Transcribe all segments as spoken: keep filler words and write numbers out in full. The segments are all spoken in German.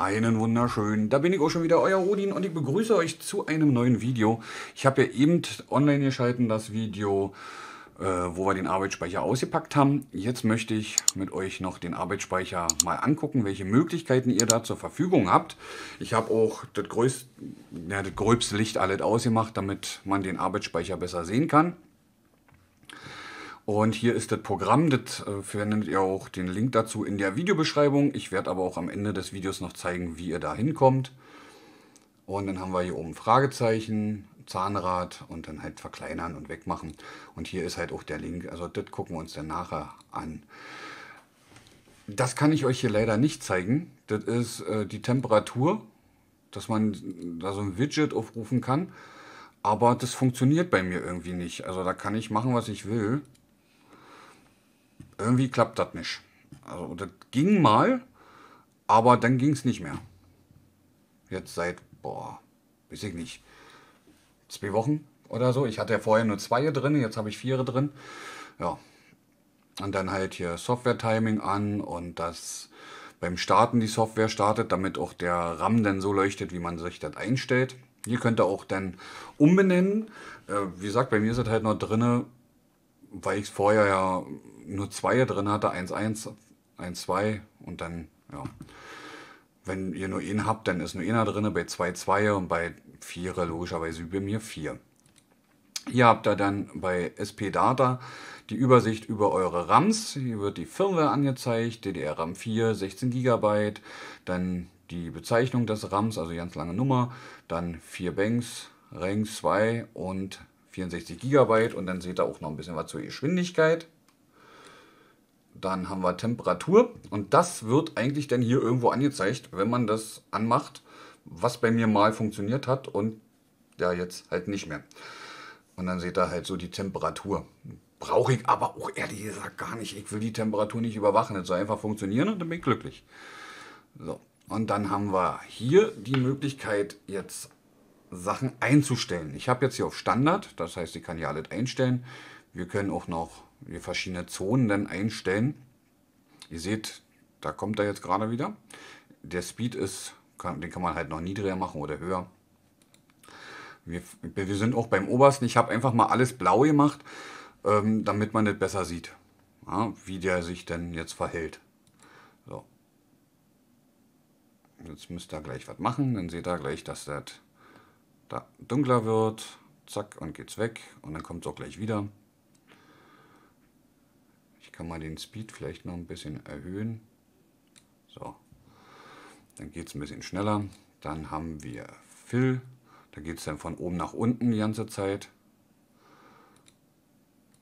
Einen wunderschönen, da bin ich auch schon wieder, euer Rudin, und ich begrüße euch zu einem neuen Video. Ich habe ja eben online geschalten das Video, äh, wo wir den Arbeitsspeicher ausgepackt haben. Jetzt möchte ich mit euch noch den Arbeitsspeicher mal angucken, welche Möglichkeiten ihr da zur Verfügung habt. Ich habe auch das größte, ja, das gröbste Licht alles ausgemacht, damit man den Arbeitsspeicher besser sehen kann. Und hier ist das Programm, das äh, findet ihr auch den Link dazu in der Videobeschreibung. Ich werde aber auch am Ende des Videos noch zeigen, wie ihr da hinkommt. Und dann haben wir hier oben Fragezeichen, Zahnrad und dann halt verkleinern und wegmachen. Und hier ist halt auch der Link, also das gucken wir uns dann nachher an. Das kann ich euch hier leider nicht zeigen. Das ist äh, die Temperatur, dass man da so ein Widget aufrufen kann. Aber das funktioniert bei mir irgendwie nicht. Also da kann ich machen, was ich will. Irgendwie klappt das nicht. Also das ging mal, aber dann ging es nicht mehr. Jetzt seit, boah, weiß ich nicht, zwei Wochen oder so. Ich hatte ja vorher nur zwei drin, jetzt habe ich vier drin. Ja. Und dann halt hier Software-Timing an und das beim Starten die Software startet, damit auch der RAM dann so leuchtet, wie man sich das einstellt. Hier könnt ihr auch dann umbenennen. Wie gesagt, bei mir ist das halt noch drin, weil ich es vorher ja nur zwei drin hatte, eins Punkt eins, eins Punkt zwei und dann, ja, wenn ihr nur einen habt, dann ist nur einer drin, bei zwei Punkt zwei und bei vier logischerweise bei mir vier. Hier habt ihr dann bei S P Data die Übersicht über eure RAMs. Hier wird die Firmware angezeigt, D D R RAM vier, sechzehn Gigabyte, dann die Bezeichnung des RAMs, also ganz lange Nummer, dann vier Banks, Rank zwei und vierundsechzig Gigabyte und dann seht ihr auch noch ein bisschen was zur Geschwindigkeit. Dann haben wir Temperatur und das wird eigentlich dann hier irgendwo angezeigt, wenn man das anmacht, was bei mir mal funktioniert hat und ja jetzt halt nicht mehr. Und dann seht ihr halt so die Temperatur. Brauche ich aber auch ehrlich gesagt gar nicht. Ich will die Temperatur nicht überwachen, das soll einfach funktionieren und dann bin ich glücklich. So. Und dann haben wir hier die Möglichkeit, jetzt Sachen einzustellen. Ich habe jetzt hier auf Standard, das heißt, ich kann hier alles einstellen. Wir können auch noch hier verschiedene Zonen dann einstellen. Ihr seht, da kommt er jetzt gerade wieder. Der Speed ist, kann, den kann man halt noch niedriger machen oder höher. Wir, wir sind auch beim obersten. Ich habe einfach mal alles blau gemacht, ähm, damit man das besser sieht, ja, wie der sich denn jetzt verhält. So. Jetzt müsst ihr gleich was machen, dann seht ihr gleich, dass das da dunkler wird. Zack, und geht's weg. Und dann kommt es auch gleich wieder. Ich kann mal den Speed vielleicht noch ein bisschen erhöhen. So, dann geht es ein bisschen schneller. Dann haben wir Fill. Da geht es dann von oben nach unten die ganze Zeit.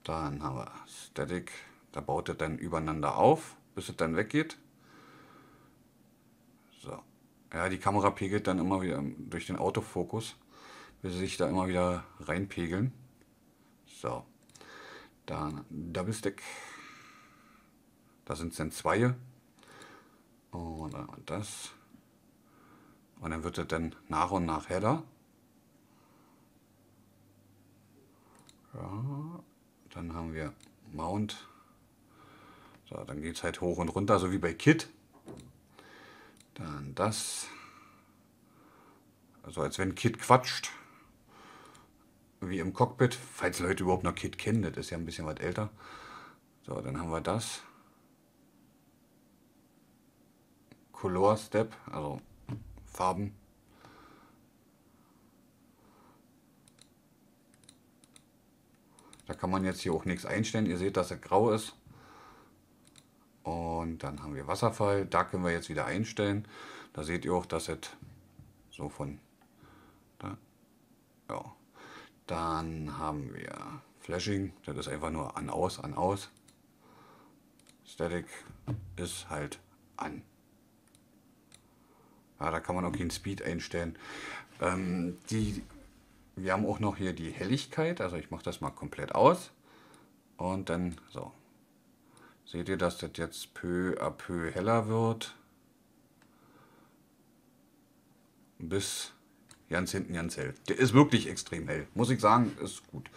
Dann haben wir Static. Da baut es dann übereinander auf, bis es dann weggeht. So. Ja, die Kamera pegelt dann immer wieder durch den Autofokus, bis sie sich da immer wieder reinpegeln. So, dann Double Stack. Da sind es dann zwei. Und das. Und dann wird es dann nach und nach heller. Ja, dann haben wir Mount. So, dann geht es halt hoch und runter, so wie bei Kit. Dann das, also als wenn Kit quatscht, wie im Cockpit, falls Leute überhaupt noch Kit kennen, das ist ja ein bisschen was älter. So, dann haben wir das. Color Step, also Farben. Da kann man jetzt hier auch nichts einstellen, ihr seht, dass er grau ist. Und dann haben wir Wasserfall, da können wir jetzt wieder einstellen. Da seht ihr auch, dass es so von da, ja. Dann haben wir Flashing, das ist einfach nur an, aus, an, aus. Static ist halt an. Ja, da kann man auch den Speed einstellen. Ähm, die, wir haben auch noch hier die Helligkeit, also ich mache das mal komplett aus. Und dann so. Seht ihr, dass das jetzt peu à peu heller wird, bis ganz hinten ganz hell. Der ist wirklich extrem hell, muss ich sagen, ist gut.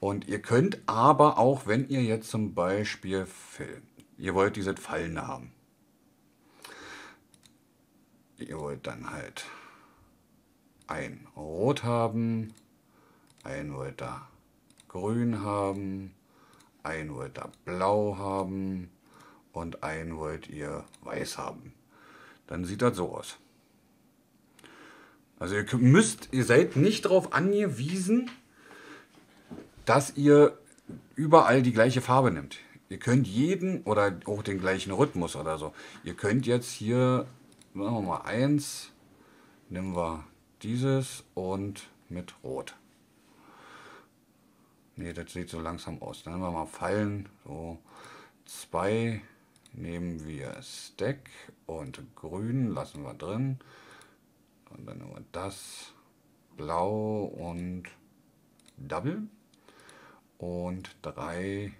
Und ihr könnt aber auch, wenn ihr jetzt zum Beispiel, ihr wollt dieses Fallende haben, ihr wollt dann halt ein Rot haben, ein wollt da Grün haben, ein wollt da Blau haben und ein wollt ihr Weiß haben. Dann sieht das so aus. Also ihr müsst, ihr seid nicht darauf angewiesen, dass ihr überall die gleiche Farbe nimmt. Ihr könnt jeden oder auch den gleichen Rhythmus oder so. Ihr könnt jetzt hier, machen wir mal eins, nehmen wir dieses und mit Rot. Ne, das sieht so langsam aus. Dann nehmen wir mal Fallen, so zwei, nehmen wir Stack und Grün lassen wir drin. Und dann nehmen wir das, Blau und Double. Und drei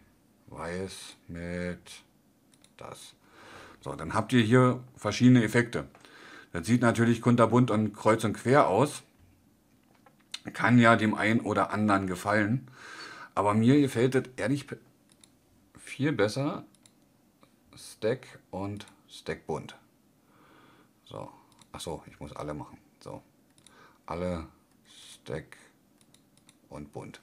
Weiß mit das. So, dann habt ihr hier verschiedene Effekte. Das sieht natürlich kunterbunt und kreuz und quer aus. Kann ja dem einen oder anderen gefallen. Aber mir gefällt das ehrlich viel besser. Stack und Stack bunt. So. Achso, ich muss alle machen. So. Alle, Stack und bunt.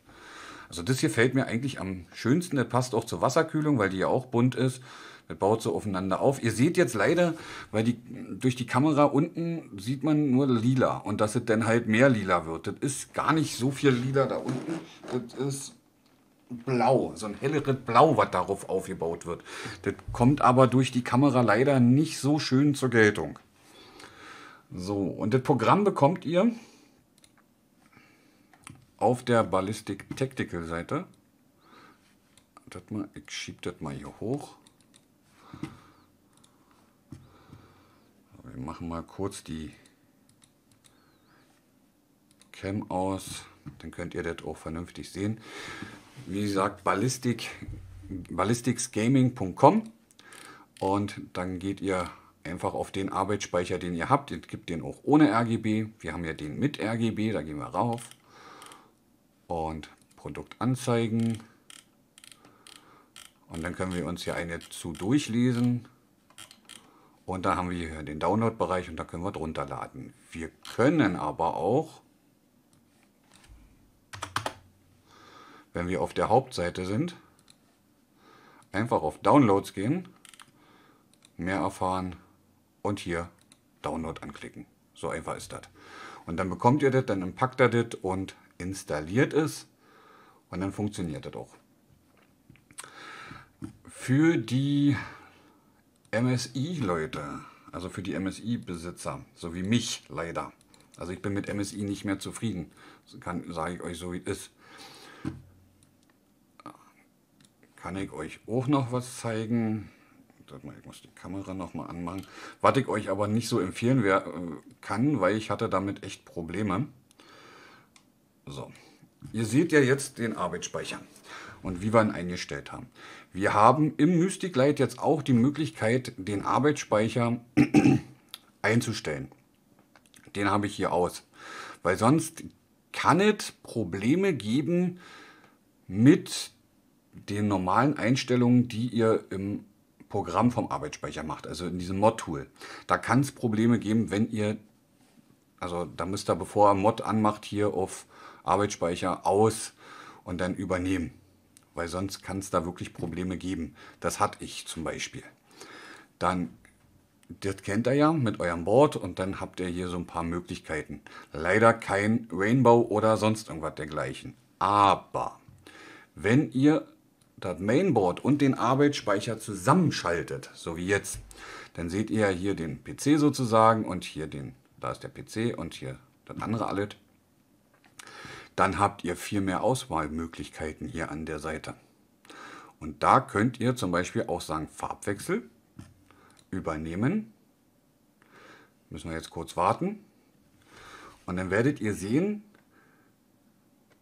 Also das hier gefällt mir eigentlich am schönsten. Das passt auch zur Wasserkühlung, weil die ja auch bunt ist. Das baut so aufeinander auf. Ihr seht jetzt leider, weil die durch die Kamera unten sieht man nur lila. Und dass es dann halt mehr lila wird. Das ist gar nicht so viel lila da unten. Das ist blau. So ein helleres Blau, was darauf aufgebaut wird. Das kommt aber durch die Kamera leider nicht so schön zur Geltung. So, und das Programm bekommt ihr auf der Ballistix Tactical Seite. Das mal, ich schiebe das mal hier hoch. Wir machen mal kurz die Cam aus, dann könnt ihr das auch vernünftig sehen. Wie gesagt, ballistix gaming punkt com und dann geht ihr einfach auf den Arbeitsspeicher, den ihr habt. Ihr gebt den auch ohne R G B. Wir haben ja den mit R G B, da gehen wir rauf. Und Produkt anzeigen. Und dann können wir uns hier eine zu durchlesen. Und da haben wir hier den Download-Bereich und da können wir drunter laden. Wir können aber auch, wenn wir auf der Hauptseite sind, einfach auf Downloads gehen, mehr erfahren. Und hier Download anklicken. So einfach ist das. Und dann bekommt ihr das, dann empackt ihr das und installiert es. Und dann funktioniert das auch. Für die M S I-Leute, also für die M S I-Besitzer, so wie mich leider. Also ich bin mit M S I nicht mehr zufrieden. Sage ich euch so, wie es ist. Kann ich euch auch noch was zeigen? Ich muss die Kamera nochmal anmachen. Was ich euch aber nicht so empfehlen kann, weil ich hatte damit echt Probleme. So, ihr seht ja jetzt den Arbeitsspeicher und wie wir ihn eingestellt haben. Wir haben im Mystic Light jetzt auch die Möglichkeit, den Arbeitsspeicher einzustellen. Den habe ich hier aus, weil sonst kann es Probleme geben mit den normalen Einstellungen, die ihr im Programm vom Arbeitsspeicher macht, also in diesem Mod-Tool. Da kann es Probleme geben, wenn ihr, also da müsst ihr, bevor ihr Mod anmacht, hier auf Arbeitsspeicher aus und dann übernehmen. Weil sonst kann es da wirklich Probleme geben. Das hatte ich zum Beispiel. Dann, das kennt ihr ja mit eurem Board und dann habt ihr hier so ein paar Möglichkeiten. Leider kein Rainbow oder sonst irgendwas dergleichen. Aber, wenn ihr das Mainboard und den Arbeitsspeicher zusammenschaltet, so wie jetzt, dann seht ihr hier den P C sozusagen und hier den, da ist der P C und hier das andere alles. Dann habt ihr viel mehr Auswahlmöglichkeiten hier an der Seite. Und da könnt ihr zum Beispiel auch sagen Farbwechsel, übernehmen, müssen wir jetzt kurz warten und dann werdet ihr sehen,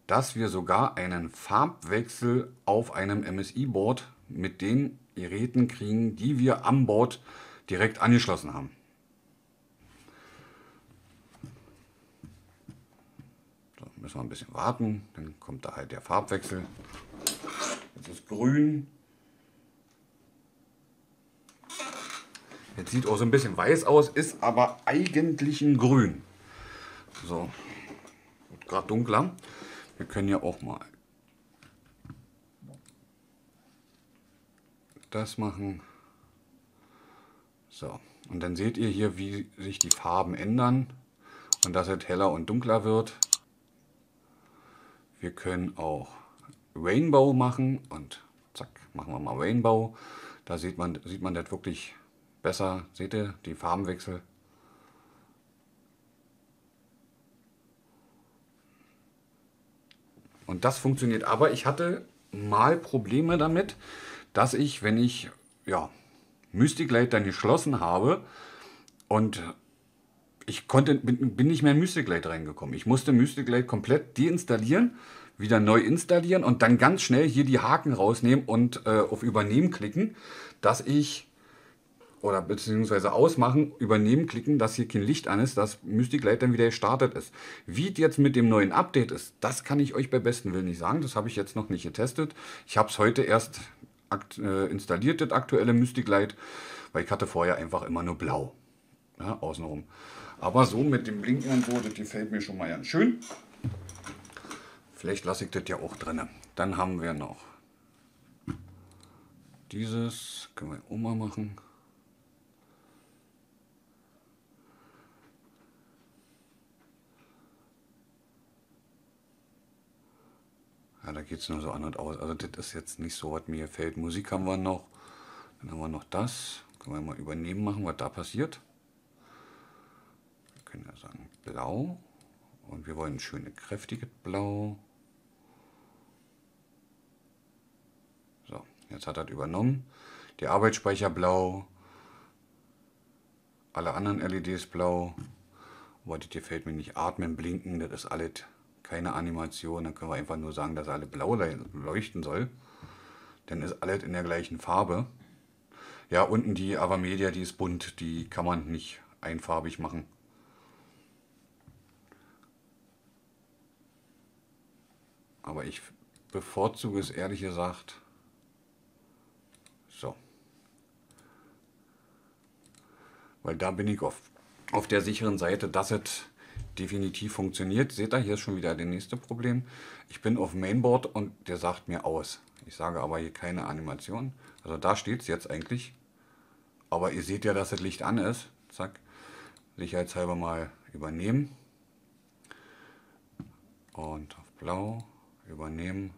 dass wir sogar einen Farbwechsel auf einem M S I-Board mit den Geräten kriegen, die wir am Board direkt angeschlossen haben. Da müssen wir ein bisschen warten, dann kommt da halt der Farbwechsel. Jetzt ist grün. Jetzt sieht auch so ein bisschen weiß aus, ist aber eigentlich ein Grün. So, wird gerade dunkler. Wir können ja auch mal das machen. So, und dann seht ihr hier, wie sich die Farben ändern und dass es heller und dunkler wird. Wir können auch Rainbow machen und zack, machen wir mal Rainbow. Da sieht man, sieht man das wirklich besser. Seht ihr, die Farbenwechsel. Und das funktioniert. Aber ich hatte mal Probleme damit, dass ich, wenn ich ja, Mystic Light dann geschlossen habe und ich konnte, bin, bin nicht mehr in Mystic Light reingekommen. Ich musste Mystic Light komplett deinstallieren, wieder neu installieren und dann ganz schnell hier die Haken rausnehmen und äh, auf Übernehmen klicken, dass ich, oder beziehungsweise ausmachen, Übernehmen klicken, dass hier kein Licht an ist, dass Mystic Light dann wieder gestartet ist. Wie jetzt mit dem neuen Update ist, das kann ich euch bei bestem Willen nicht sagen. Das habe ich jetzt noch nicht getestet. Ich habe es heute erst äh, installiert, das aktuelle Mystic Light, weil ich hatte vorher einfach immer nur blau. Ja, außenrum. Aber so mit dem Blinken und so, das gefällt mir schon mal ganz schön. Vielleicht lasse ich das ja auch drin. Dann haben wir noch dieses, können wir auch mal machen. Ja, da geht es nur so an und aus. Also das ist jetzt nicht so, was mir gefällt. Musik haben wir noch. Dann haben wir noch das. Können wir mal übernehmen machen, was da passiert. Wir können ja sagen blau. Und wir wollen ein schönes, kräftiges Blau. Jetzt hat er übernommen. Die Arbeitsspeicher blau. Alle anderen L E Ds blau. Aber das gefällt mir nicht. Atmen, blinken, das ist alles keine Animation. Dann können wir einfach nur sagen, dass alle blau leuchten soll. Dann ist alles in der gleichen Farbe. Ja, unten die AverMedia, die ist bunt. Die kann man nicht einfarbig machen. Aber ich bevorzuge es ehrlich gesagt. So. Weil da bin ich auf, auf der sicheren Seite, dass es definitiv funktioniert. Seht ihr, hier ist schon wieder das nächste Problem. Ich bin auf Mainboard und der sagt mir aus. Ich sage aber hier keine Animation. Also da steht es jetzt eigentlich. Aber ihr seht ja, dass das Licht an ist. Zack. Sicherheitshalber mal übernehmen. Und auf blau übernehmen.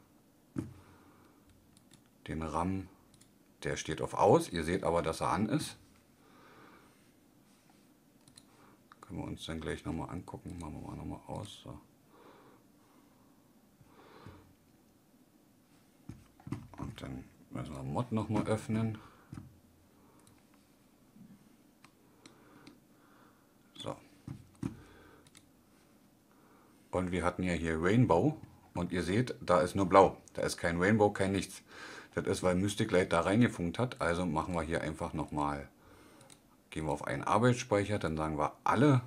Den RAM. Der steht auf aus, ihr seht aber, dass er an ist. Können wir uns dann gleich nochmal angucken. Machen wir mal nochmal aus. So. Und dann müssen wir Mod nochmal öffnen. So. Und wir hatten ja hier Rainbow. Und ihr seht, da ist nur blau. Da ist kein Rainbow, kein nichts. Das ist, weil Mystic Light da reingefunkt hat. Also machen wir hier einfach nochmal, gehen wir auf einen Arbeitsspeicher, dann sagen wir alle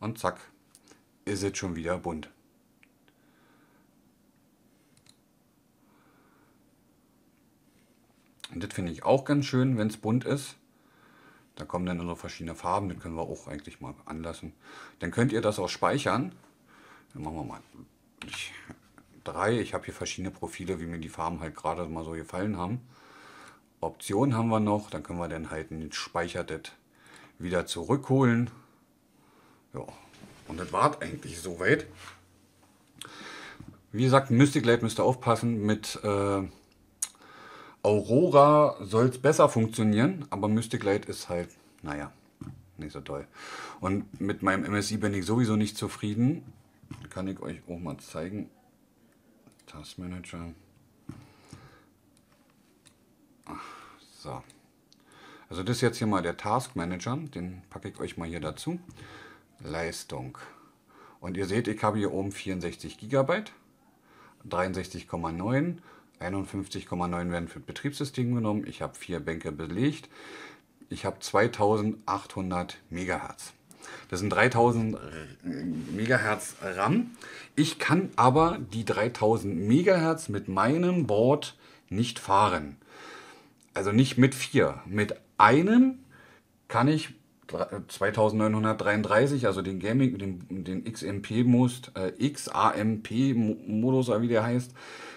und zack, ist es schon wieder bunt. Und das finde ich auch ganz schön, wenn es bunt ist. Da kommen dann unsere verschiedenen Farben, das können wir auch eigentlich mal anlassen. Dann könnt ihr das auch speichern. Dann machen wir mal ich drei. Ich habe hier verschiedene Profile, wie mir die Farben halt gerade mal so gefallen haben. Optionen haben wir noch, dann können wir dann halt den Speicherdet wieder zurückholen. Ja, und das war eigentlich soweit. Wie gesagt, Mystic Light müsst ihr aufpassen. Mit äh, Aurora soll es besser funktionieren, aber Mystic Light ist halt, naja, nicht so toll. Und mit meinem M S I bin ich sowieso nicht zufrieden. Kann ich euch auch mal zeigen. Taskmanager. So. Also das ist jetzt hier mal der Taskmanager, den packe ich euch mal hier dazu. Leistung. Und ihr seht, ich habe hier oben vierundsechzig Gigabyte, dreiundsechzig Komma neun, einundfünfzig Komma neun werden für Betriebssystem genommen. Ich habe vier Bänke belegt. Ich habe zweitausendachthundert Megahertz. Das sind dreitausend Megahertz RAM. Ich kann aber die dreitausend Megahertz mit meinem Board nicht fahren. Also nicht mit vier. Mit einem kann ich zweitausendneunhundertdreiunddreißig, also den Gaming, den, den X M P-Modus, äh, X A M P-Modus, wie der heißt,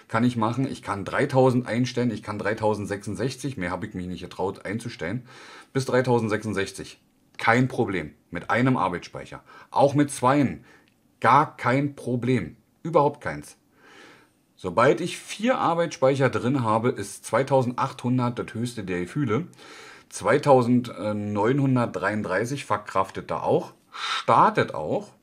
kann ich machen. Ich kann dreitausend einstellen, ich kann dreitausendsechsundsechzig, mehr habe ich mich nicht getraut einzustellen, bis dreitausendsechsundsechzig. Kein Problem. Mit einem Arbeitsspeicher. Auch mit zweien. Gar kein Problem. Überhaupt keins. Sobald ich vier Arbeitsspeicher drin habe, ist zweitausendachthundert das höchste der Gefühle. zweitausendneunhundertdreiunddreißig verkraftet da auch, startet auch,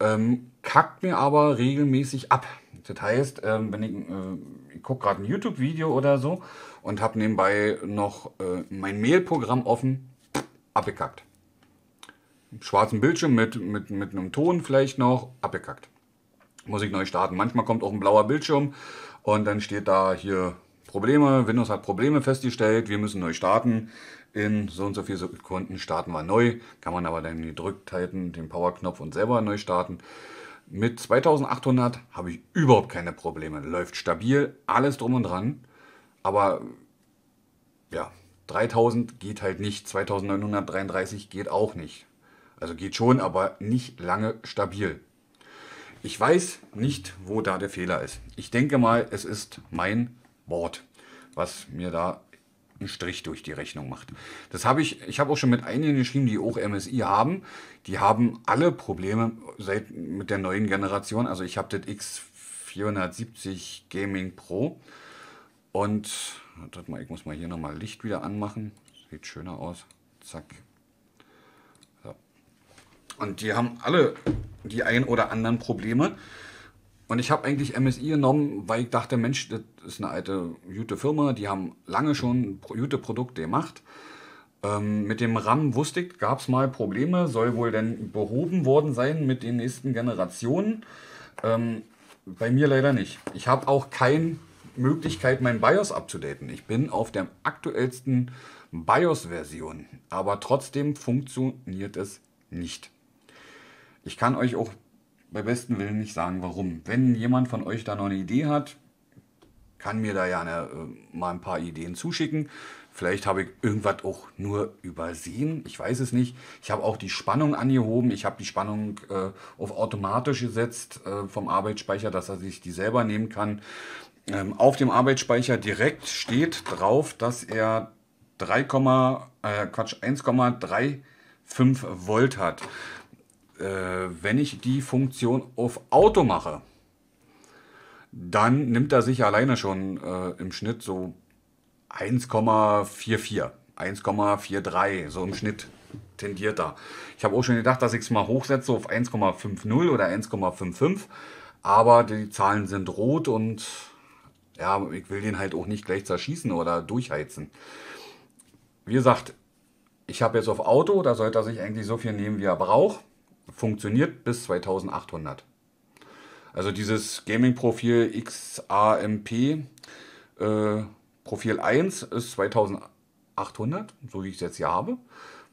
ähm, kackt mir aber regelmäßig ab. Das heißt, ähm, wenn ich, äh, ich gucke gerade ein YouTube-Video oder so und habe nebenbei noch äh, mein Mail-Programm offen, abgekackt. Schwarzen Bildschirm mit, mit, mit einem Ton vielleicht noch, abgekackt. Muss ich neu starten. Manchmal kommt auch ein blauer Bildschirm und dann steht da hier Probleme, Windows hat Probleme festgestellt, wir müssen neu starten. In so und so vielen Sekunden starten wir neu. Kann man aber dann gedrückt halten, den Powerknopf und selber neu starten. Mit zweitausendachthundert habe ich überhaupt keine Probleme. Läuft stabil, alles drum und dran. Aber ja, dreitausend geht halt nicht, zweitausendneunhundertdreiunddreißig geht auch nicht. Also geht schon, aber nicht lange stabil. Ich weiß nicht, wo da der Fehler ist. Ich denke mal, es ist mein Board, was mir da einen Strich durch die Rechnung macht. Das habe ich, ich habe auch schon mit einigen geschrieben, die auch M S I haben. Die haben alle Probleme seit, mit der neuen Generation. Also ich habe das X vierhundertsiebzig Gaming Pro und ich muss mal hier nochmal Licht wieder anmachen. Sieht schöner aus. Zack. So. Und die haben alle die ein oder anderen Probleme. Und ich habe eigentlich M S I genommen, weil ich dachte, Mensch, das ist eine alte, gute Firma, die haben lange schon gute Produkte gemacht. Ähm, mit dem RAM wusste ich, gab es mal Probleme, soll wohl denn behoben worden sein mit den nächsten Generationen. Ähm, bei mir leider nicht. Ich habe auch keine Möglichkeit, mein BIOS abzudaten. Ich bin auf der aktuellsten BIOS-Version, aber trotzdem funktioniert es nicht. Ich kann euch auch bei bestem Willen nicht sagen, warum. Wenn jemand von euch da noch eine Idee hat, kann mir da ja eine, äh, mal ein paar Ideen zuschicken. Vielleicht habe ich irgendwas auch nur übersehen. Ich weiß es nicht. Ich habe auch die Spannung angehoben. Ich habe die Spannung äh, auf automatisch gesetzt äh, vom Arbeitsspeicher, dass er sich die selber nehmen kann. Ähm, auf dem Arbeitsspeicher direkt steht drauf, dass er eins Komma fünfunddreißig Volt hat. Wenn ich die Funktion auf Auto mache, dann nimmt er sich alleine schon äh, im Schnitt so eins Komma vierundvierzig, eins Komma dreiundvierzig, so im Schnitt tendiert er. Ich habe auch schon gedacht, dass ich es mal hochsetze auf eins Komma fünfzig oder eins Komma fünfundfünfzig, aber die Zahlen sind rot und ja, ich will den halt auch nicht gleich zerschießen oder durchheizen. Wie gesagt, ich habe jetzt auf Auto, da sollte er sich eigentlich so viel nehmen, wie er braucht. Funktioniert bis zweitausendachthundert. Also dieses Gaming-Profil X A M P äh, Profil eins ist zweitausendachthundert, so wie ich es jetzt hier habe.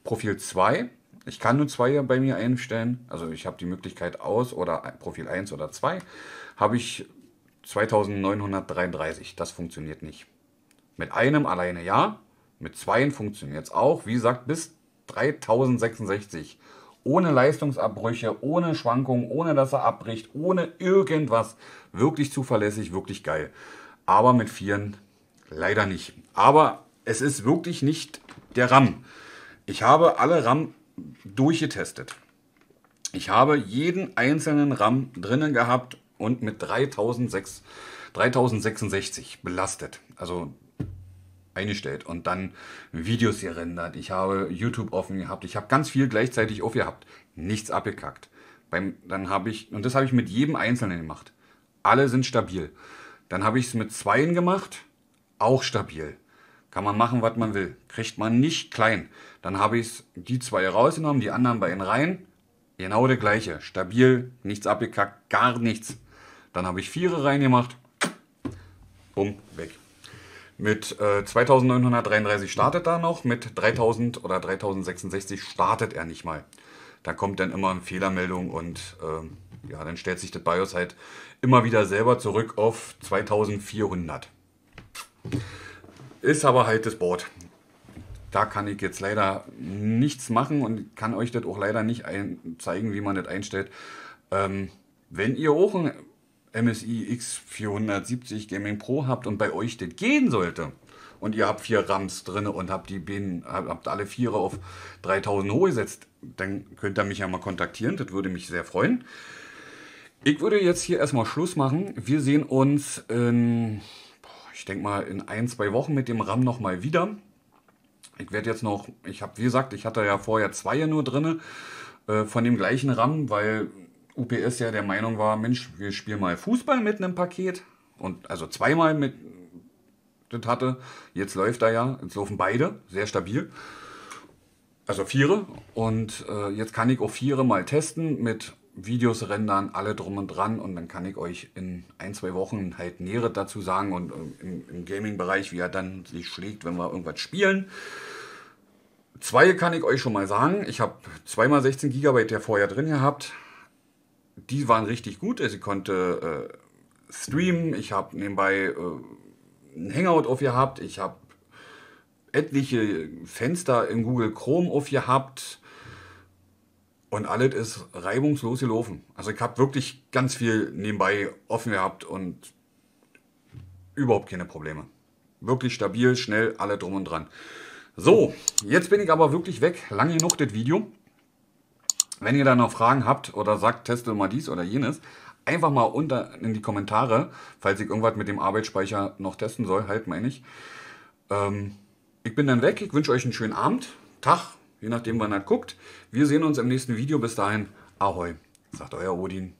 Profil zwei, ich kann nur zwei bei mir einstellen, also ich habe die Möglichkeit aus oder Profil eins oder zwei, habe ich zweitausendneunhundertdreiunddreißig. Das funktioniert nicht. Mit einem alleine ja, mit zweien funktioniert es auch, wie gesagt bis dreitausendsechsundsechzig. Ohne Leistungsabbrüche, ohne Schwankungen, ohne dass er abbricht, ohne irgendwas. Wirklich zuverlässig, wirklich geil. Aber mit Vieren leider nicht. Aber es ist wirklich nicht der RAM. Ich habe alle RAM durchgetestet. Ich habe jeden einzelnen RAM drinnen gehabt und mit dreitausendsechsundsechzig belastet. Also eingestellt und dann Videos gerendert. Ich habe YouTube offen gehabt. Ich habe ganz viel gleichzeitig offen gehabt. Nichts abgekackt. Beim, dann habe ich, und das habe ich mit jedem Einzelnen gemacht. Alle sind stabil. Dann habe ich es mit Zweien gemacht. Auch stabil. Kann man machen, was man will. Kriegt man nicht klein. Dann habe ich die zwei rausgenommen, die anderen beiden rein. Genau der gleiche. Stabil, nichts abgekackt, gar nichts. Dann habe ich Viere reingemacht. Bumm, weg. Mit äh, zweitausendneunhundertdreiunddreißig startet er noch, mit dreitausend oder dreitausendsechsundsechzig startet er nicht mal. Da kommt dann immer eine Fehlermeldung und äh, ja, dann stellt sich das BIOS halt immer wieder selber zurück auf zweitausendvierhundert. Ist aber halt das Board. Da kann ich jetzt leider nichts machen und kann euch das auch leider nicht ein zeigen, wie man das einstellt. Ähm, wenn ihr auch ein M S I X vierhundertsiebzig Gaming Pro habt und bei euch das gehen sollte und ihr habt vier RAMs drin und habt, die Bienen, habt alle Vierer auf dreitausend hoch gesetzt, dann könnt ihr mich ja mal kontaktieren, das würde mich sehr freuen. Ich würde jetzt hier erstmal Schluss machen. Wir sehen uns in, ich denke mal, in ein, zwei Wochen mit dem RAM nochmal wieder. Ich werde jetzt noch, ich habe, wie gesagt, ich hatte ja vorher zwei nur drin äh, von dem gleichen RAM, weil U P S ja der Meinung war, Mensch, wir spielen mal Fußball mit einem Paket. Und also zweimal mit, das hatte, jetzt läuft er ja, jetzt laufen beide, sehr stabil. Also Viere und äh, jetzt kann ich auch Viere mal testen mit Videos rendern, alle drum und dran, und dann kann ich euch in ein, zwei Wochen halt Näheres dazu sagen und im, im Gaming-Bereich, wie er dann sich schlägt, wenn wir irgendwas spielen. Zwei kann ich euch schon mal sagen, ich habe zweimal sechzehn Gigabyte der vorher drin gehabt, die waren richtig gut, also ich konnte äh, streamen, ich habe nebenbei äh, ein Hangout aufgehabt, ich habe etliche Fenster in Google Chrome aufgehabt. Und alles ist reibungslos gelaufen. Also ich habe wirklich ganz viel nebenbei offen gehabt und überhaupt keine Probleme. Wirklich stabil, schnell, alle drum und dran. So, jetzt bin ich aber wirklich weg. Lange genug das Video. Wenn ihr da noch Fragen habt oder sagt, teste mal dies oder jenes, einfach mal unter in die Kommentare, falls ich irgendwas mit dem Arbeitsspeicher noch testen soll, halt meine ich. Ähm, ich bin dann weg. Ich wünsche euch einen schönen Abend, Tag, je nachdem, wann er guckt. Wir sehen uns im nächsten Video. Bis dahin, Ahoi, sagt euer Odin.